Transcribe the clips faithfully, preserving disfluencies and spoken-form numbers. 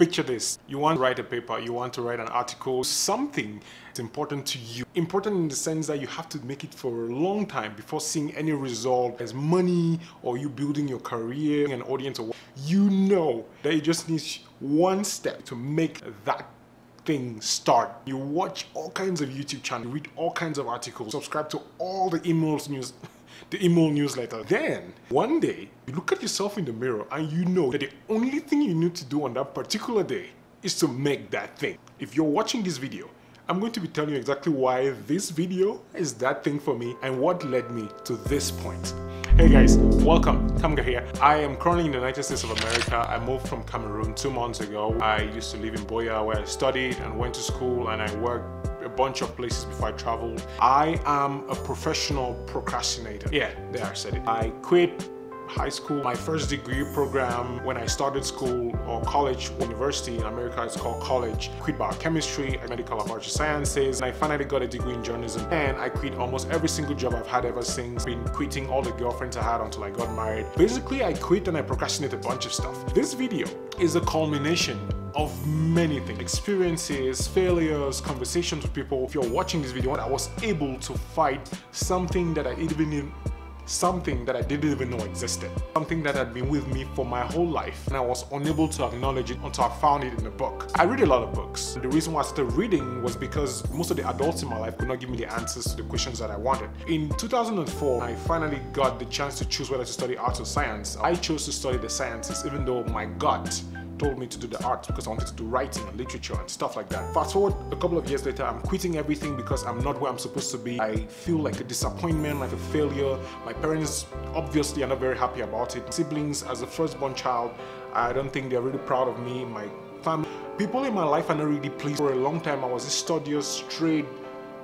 Picture this, you want to write a paper, you want to write an article, something that's important to you. Important in the sense that you have to make it for a long time before seeing any result as money or you building your career, an audience, or you know that you just need one step to make that thing start. You watch all kinds of YouTube channels, you read all kinds of articles, subscribe to all the emails news. The email newsletter. Then, one day, you look at yourself in the mirror and you know that the only thing you need to do on that particular day is to make that thing. If you're watching this video, I'm going to be telling you exactly why this video is that thing for me and what led me to this point. Hey guys, welcome, Kamga here. I am currently in the United States of America. I moved from Cameroon two months ago. I used to live in Boya where I studied and went to school and I worked a bunch of places before I traveled. I am a professional procrastinator. Yeah, there I said it. I quit high school, my first degree program when I started school or college, university in America, it's called college. I quit biochemistry, medical laboratory sciences, and I finally got a degree in journalism. And I quit almost every single job I've had ever since. Been quitting all the girlfriends I had until I got married. Basically, I quit and I procrastinate a bunch of stuff. This video is a culmination of many things, experiences, failures, conversations with people. If you're watching this video, I was able to fight something that I didn't even something that I didn't even know existed, something that had been with me for my whole life and I was unable to acknowledge it until I found it in a book. I read a lot of books. The reason why I started reading was because most of the adults in my life could not give me the answers to the questions that I wanted. In two thousand four, I finally got the chance to choose whether to study arts or science. I chose to study the sciences even though my gut told me to do the arts because I wanted to do writing and literature and stuff like that. Fast forward a couple of years later, I'm quitting everything because I'm not where I'm supposed to be. I feel like a disappointment, like a failure. My parents obviously are not very happy about it. Siblings, as a firstborn child, I don't think they're really proud of me. My family, people in my life are not really pleased. For a long time, I was a studious, straight,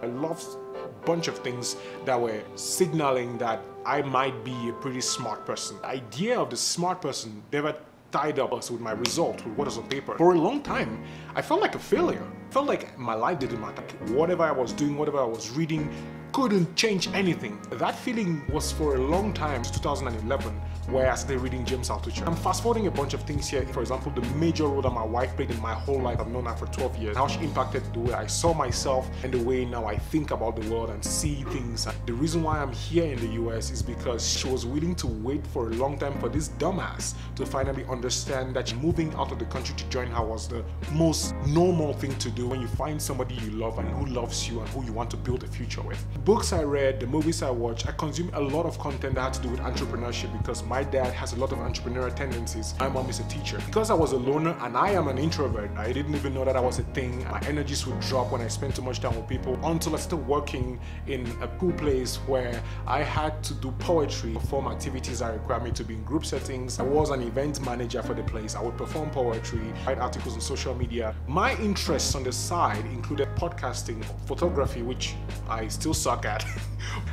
I loved a bunch of things that were signaling that I might be a pretty smart person. The idea of the smart person never tied up with my result, with what is on paper. For a long time, I felt like a failure. I felt like my life didn't matter. Whatever I was doing, whatever I was reading, couldn't change anything. That feeling was for a long time, two thousand eleven, where I started reading James Altucher. I'm fast forwarding a bunch of things here. For example, the major role that my wife played in my whole life. I've known her for twelve years. How she impacted the way I saw myself and the way now I think about the world and see things. The reason why I'm here in the U S is because she was willing to wait for a long time for this dumbass to finally understand that moving out of the country to join her was the most normal thing to do when you find somebody you love and who loves you and who you want to build a future with. Books I read, the movies I watched, I consume a lot of content that had to do with entrepreneurship because my dad has a lot of entrepreneurial tendencies. My mom is a teacher. Because I was a loner and I am an introvert, I didn't even know that I was a thing. My energies would drop when I spent too much time with people until I started working in a cool place where I had to do poetry, perform activities that require me to be in group settings. I was an event manager for the place. I would perform poetry, write articles on social media. My interests on the side included podcasting, photography, which I still suck at.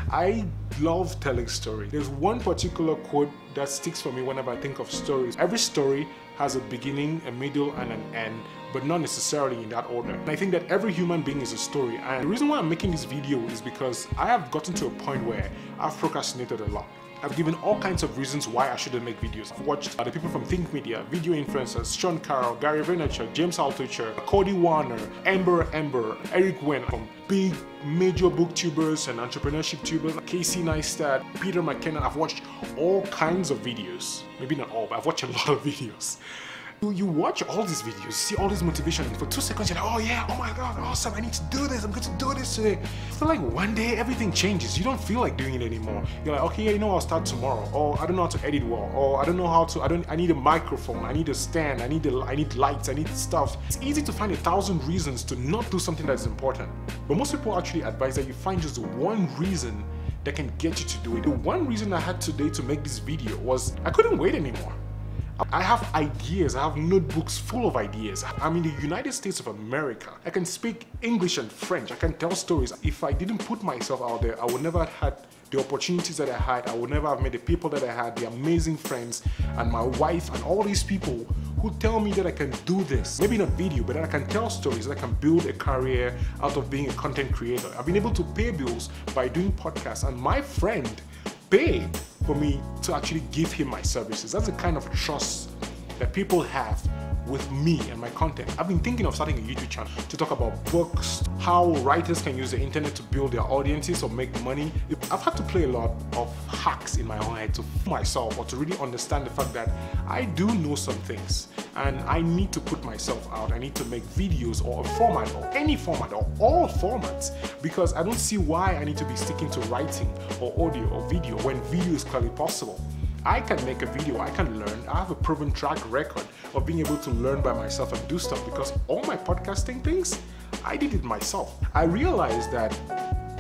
I love telling stories. There's one particular quote that sticks for me whenever I think of stories. Every story has a beginning, a middle, and an end, but not necessarily in that order. And I think that every human being is a story. And the reason why I'm making this video is because I have gotten to a point where I've procrastinated a lot. I've given all kinds of reasons why I shouldn't make videos. I've watched uh, the people from Think Media, Video Influencers, Sean Carroll, Gary Vaynerchuk, James Altucher, Cody Wanner, Amber Ember, Eric Wen, from big major booktubers and entrepreneurship tubers, Casey Neistat, Peter McKenna. I've watched all kinds of videos. Maybe not all, but I've watched a lot of videos. You watch all these videos, you see all this motivation, and for two seconds you're like, oh yeah, oh my god, awesome, I need to do this, I'm going to do this today. It's like one day everything changes, you don't feel like doing it anymore. You're like, okay, yeah, you know, I'll start tomorrow, or I don't know how to edit well, or I don't know how to, I don't, I need a microphone, I need a stand, I need, a, I need lights, I need stuff. It's easy to find a thousand reasons to not do something that's important, but most people actually advise that you find just one reason that can get you to do it. The one reason I had today to make this video was I couldn't wait anymore. I have ideas, I have notebooks full of ideas. I'm in the United States of America. I can speak English and French, I can tell stories. If I didn't put myself out there, I would never have had the opportunities that I had, I would never have met the people that I had, the amazing friends, and my wife, and all these people who tell me that I can do this. Maybe not video, but that I can tell stories, that I can build a career out of being a content creator. I've been able to pay bills by doing podcasts, and my friend paid for me to actually give him my services. That's the kind of trust that people have with me and my content. I've been thinking of starting a YouTube channel to talk about books, how writers can use the internet to build their audiences or make money. I've had to play a lot of hacks in my own head to f myself or to really understand the fact that I do know some things and I need to put myself out. I need to make videos or a format or any format or all formats, because I don't see why I need to be sticking to writing or audio or video when video is clearly possible. I can make a video, I can learn, I have a proven track record of being able to learn by myself and do stuff, because all my podcasting things, I did it myself. I realized that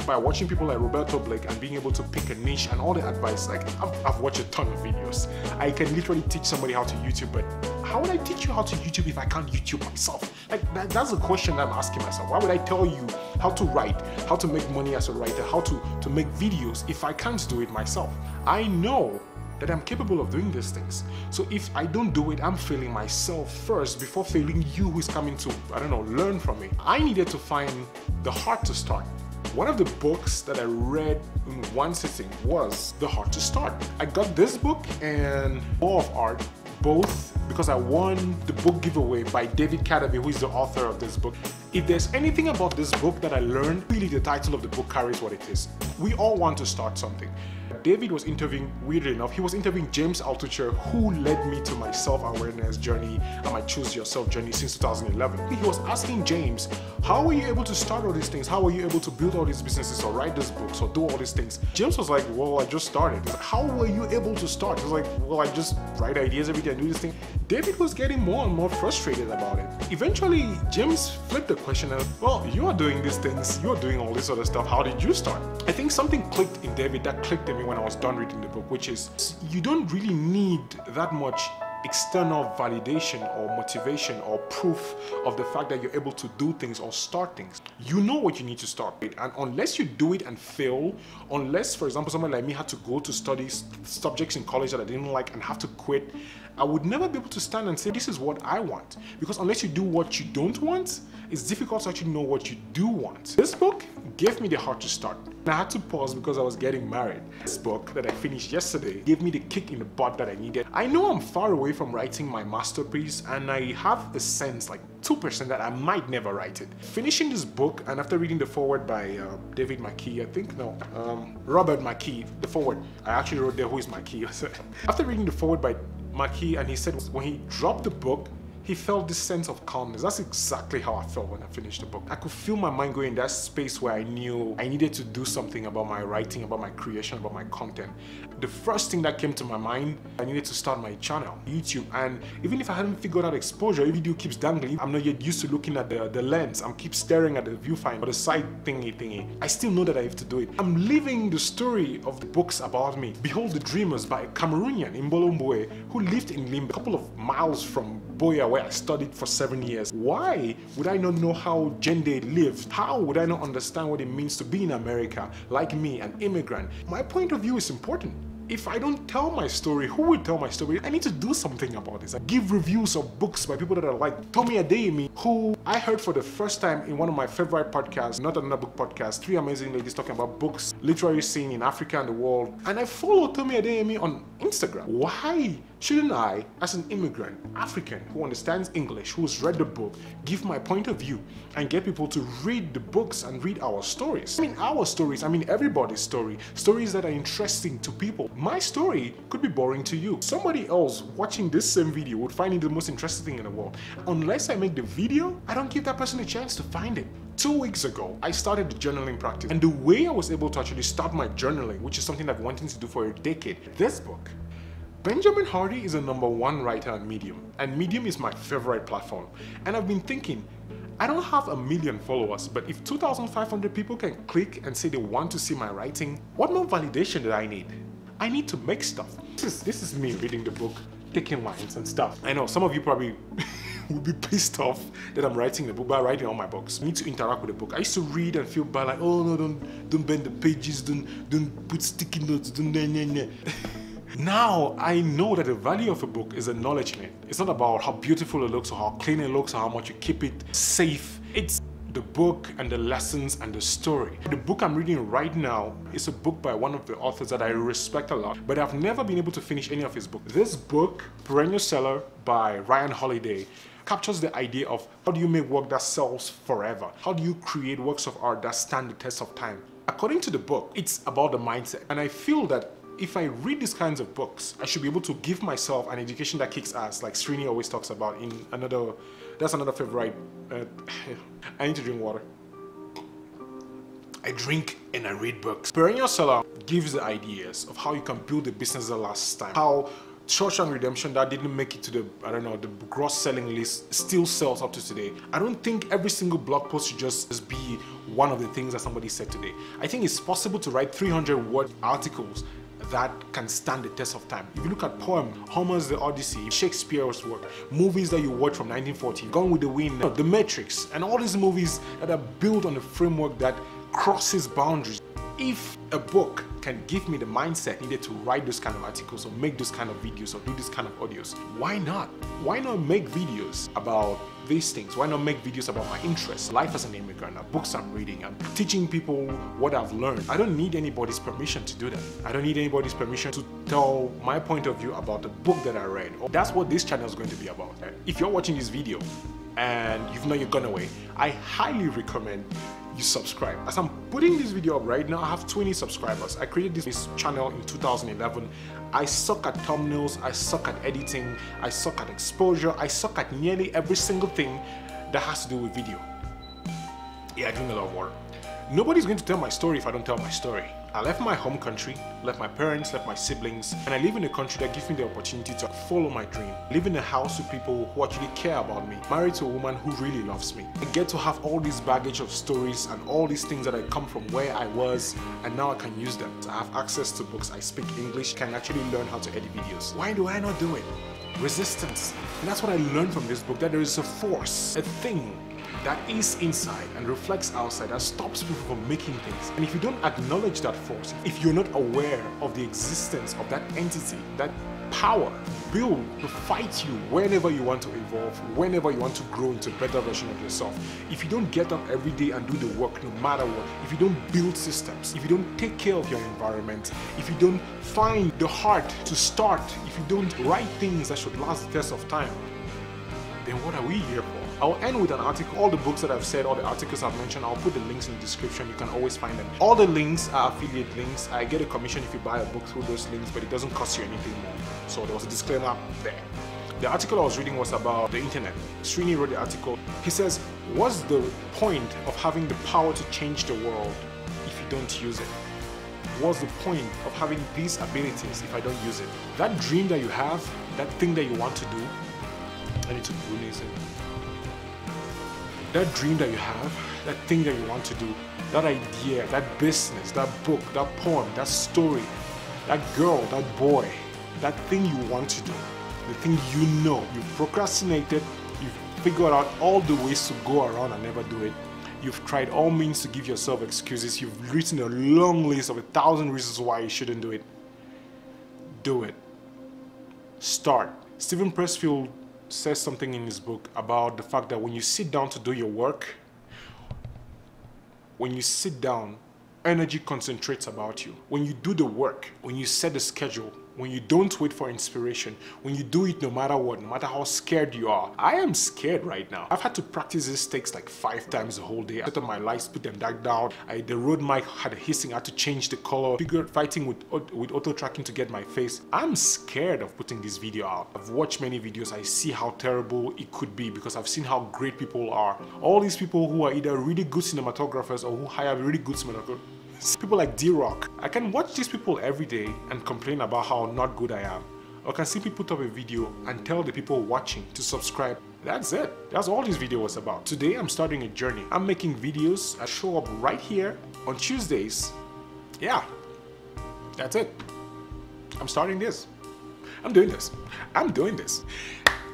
by watching people like Roberto Blake and being able to pick a niche and all the advice, like I've, I've watched a ton of videos. I can literally teach somebody how to YouTube, but how would I teach you how to YouTube if I can't YouTube myself? Like that, that's the question that I'm asking myself. Why would I tell you how to write, how to make money as a writer, how to, to make videos if I can't do it myself? I know that I'm capable of doing these things. So if I don't do it, I'm failing myself first before failing you who's coming to, I don't know, learn from me. I needed to find The Heart to Start. One of the books that I read in one sitting was The Heart to Start. I got this book and The War of Art, both because I won the book giveaway by David Kadavy, who is the author of this book. If there's anything about this book that I learned, really the title of the book carries what it is. We all want to start something. David was interviewing, weirdly enough, he was interviewing James Altucher, who led me to my self-awareness journey and my Choose Yourself journey since two thousand eleven. He was asking James, how were you able to start all these things? How were you able to build all these businesses or write these books or do all these things? James was like, well, I just started. He's like, how were you able to start? He's like, well, I just write ideas every day and do this thing. David was getting more and more frustrated about it. Eventually, James flipped the question and, well, you are doing these things, you are doing all this other stuff, how did you start? I think something clicked in David that clicked in me when I was done reading the book, which is you don't really need that much external validation or motivation or proof of the fact that you're able to do things or start things. You know what you need to start with, and unless you do it and fail, unless, for example, someone like me had to go to study subjects in college that I didn't like and have to quit, I would never be able to stand and say, this is what I want. Because unless you do what you don't want, it's difficult to actually know what you do want. This book gave me the heart to start. I had to pause because I was getting married. This book that I finished yesterday gave me the kick in the butt that I needed. I know I'm far away from writing my masterpiece, and I have a sense, like two percent, that I might never write it. Finishing this book, and after reading the foreword by uh, David McKee, I think, no, um, Robert McKee, the foreword, I actually wrote there, who is McKee? After reading the foreword by McKee, and he said when he dropped the book, he felt this sense of calmness. That's exactly how I felt when I finished the book. I could feel my mind going in that space where I knew I needed to do something about my writing, about my creation, about my content. The first thing that came to my mind, I needed to start my channel, YouTube. And even if I hadn't figured out exposure, if video keeps dangling, I'm not yet used to looking at the, the lens. I'm keep staring at the viewfinder or the side thingy thingy. I still know that I have to do it. I'm living the story of the books about me. Behold the Dreamers by a Cameroonian, Imbolo Mbue, who lived in Limba, a couple of miles from Boya, where I studied for seven years. Why would I not know how Jende lived? How would I not understand what it means to be in America, like me, an immigrant? My point of view is important. If I don't tell my story, who will tell my story? I need to do something about this. I give reviews of books by people that I like. Tomi Adeyemi, who I heard for the first time in one of my favorite podcasts, Not Another Book Podcast, three amazing ladies talking about books, literary scene in Africa and the world. And I follow Tomi Adeyemi on Instagram. Why shouldn't I, as an immigrant, African, who understands English, who's read the book, give my point of view and get people to read the books and read our stories? I mean our stories, I mean everybody's story. Stories that are interesting to people. My story could be boring to you. Somebody else watching this same video would find it the most interesting thing in the world. Unless I make the video, I don't give that person a chance to find it. Two weeks ago, I started the journaling practice, and the way I was able to actually start my journaling, which is something I've wanted to do for a decade, this book. Benjamin Hardy is a number one writer on Medium, and Medium is my favorite platform. And I've been thinking, I don't have a million followers, but if two thousand five hundred people can click and say they want to see my writing, what more validation did I need? I need to make stuff. This is, this is me reading the book, taking lines and stuff. I know some of you probably will be pissed off that I'm writing the book, but I'm writing all my books. I need to interact with the book. I used to read and feel bad, like, oh no, don't, don't bend the pages, don't, don't put sticky notes, don't, nah, nah, nah. Now I know that the value of a book is the knowledge in it. It's not about how beautiful it looks or how clean it looks or how much you keep it safe. It's the book and the lessons and the story. The book I'm reading right now is a book by one of the authors that I respect a lot, but I've never been able to finish any of his books. This book, Perennial Seller by Ryan Holiday, captures the idea of how do you make work that sells forever? How do you create works of art that stand the test of time? According to the book, it's about the mindset. And I feel that if I read these kinds of books, I should be able to give myself an education that kicks ass, like Srini always talks about in another, that's another favorite. Uh, I need to drink water. I drink and I read books. Perennial Seller gives the ideas of how you can build a business that lasts time. How Shawshank Redemption, that didn't make it to the, I don't know, the gross selling list, still sells up to today. I don't think every single blog post should just, just be one of the things that somebody said today. I think it's possible to write three hundred word articles that can stand the test of time. If you look at poems, Homer's The Odyssey, Shakespeare's work, movies that you watch from nineteen forty, Gone with the Wind, The Matrix, and all these movies that are built on a framework that crosses boundaries. If a book can give me the mindset needed to write those kind of articles or make those kind of videos or do these kind of audios, why not? Why not make videos about these things? Why not make videos about my interests, life as an immigrant, the books I'm reading, I'm teaching people what I've learned. I don't need anybody's permission to do that. I don't need anybody's permission to tell my point of view about the book that I read. That's what this channel is going to be about. If you're watching this video and you've not yet gone away, I highly recommend you subscribe. As I'm putting this video up right now, I have twenty subscribers. I created this, this channel in two thousand eleven. I suck at thumbnails, I suck at editing, I suck at exposure, I suck at nearly every single thing that has to do with video. Yeah, I drink a lot of water. Nobody's going to tell my story if I don't tell my story. I left my home country, left my parents, left my siblings, and I live in a country that gives me the opportunity to follow my dream, live in a house with people who actually care about me, married to a woman who really loves me. I get to have all this baggage of stories and all these things that I come from where I was, and now I can use them. I have access to books, I speak English, can actually learn how to edit videos. Why do I not do it? Resistance. And that's what I learned from this book, that there is a force, a thing, that is inside and reflects outside, that stops people from making things. And if you don't acknowledge that force, if you're not aware of the existence of that entity, that power, build to fight you whenever you want to evolve, whenever you want to grow into a better version of yourself. If you don't get up every day and do the work no matter what, if you don't build systems, if you don't take care of your environment, if you don't find the heart to start, if you don't write things that should last the test of time, then what are we here for? I'll end with an article, all the books that I've said, all the articles I've mentioned, I'll put the links in the description, you can always find them. All the links are affiliate links, I get a commission if you buy a book through those links, but it doesn't cost you anything more. So there was a disclaimer there. The article I was reading was about the internet. Srini wrote the article, he says, what's the point of having the power to change the world if you don't use it? What's the point of having these abilities if I don't use it? That dream that you have, that thing that you want to do, I need to release it. That dream that you have, that thing that you want to do, that idea, that business, that book, that poem, that story, that girl, that boy, that thing you want to do, the thing you know, you've procrastinated, you've figured out all the ways to go around and never do it, you've tried all means to give yourself excuses, you've written a long list of a thousand reasons why you shouldn't do it. Do it. Start. Steven Pressfield says something in his book about the fact that when you sit down to do your work, when you sit down, energy concentrates about you. When you do the work, when you set the schedule, when you don't wait for inspiration, when you do it no matter what, no matter how scared you are. I am scared right now. I've had to practice these takes like five times the whole day. I set up my lights, put them back down. I, the road mic had a hissing, I had to change the color, figured fighting with, with auto tracking to get my face. I'm scared of putting this video out. I've watched many videos, I see how terrible it could be because I've seen how great people are. All these people who are either really good cinematographers or who hire really good cinematographers. People like D-Rock. I can watch these people every day and complain about how not good I am. Or can simply put up a video and tell the people watching to subscribe. That's it. That's all this video was about. Today I'm starting a journey. I'm making videos. I show up right here on Tuesdays. Yeah, that's it. I'm starting this. I'm doing this. I'm doing this.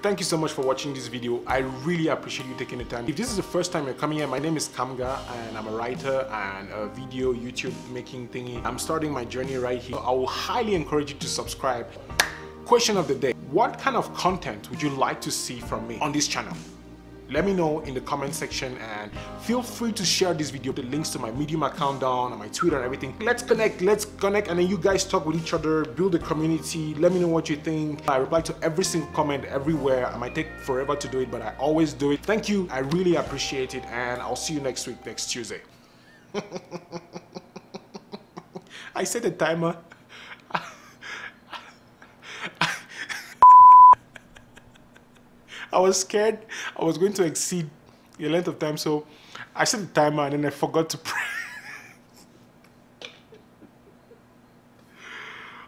Thank you so much for watching this video. I really appreciate you taking the time. If this is the first time you're coming here, my name is Kamga and I'm a writer and a video YouTube making thingy. I'm starting my journey right here. I will highly encourage you to subscribe. Question of the day. What kind of content would you like to see from me on this channel? let me know in the comment section, and feel free to share this video. The links to my Medium account down and my Twitter and everything. Let's connect, let's connect, and then you guys talk with each other, build a community. Let me know what you think. I reply to every single comment everywhere. I might take forever to do it, but I always do it. Thank you, I really appreciate it, and I'll see you next week, next Tuesday. I set a timer. I was scared I was going to exceed the length of time, so I set the timer and then I forgot to press.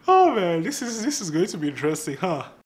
Oh man, this is this is going to be interesting, huh?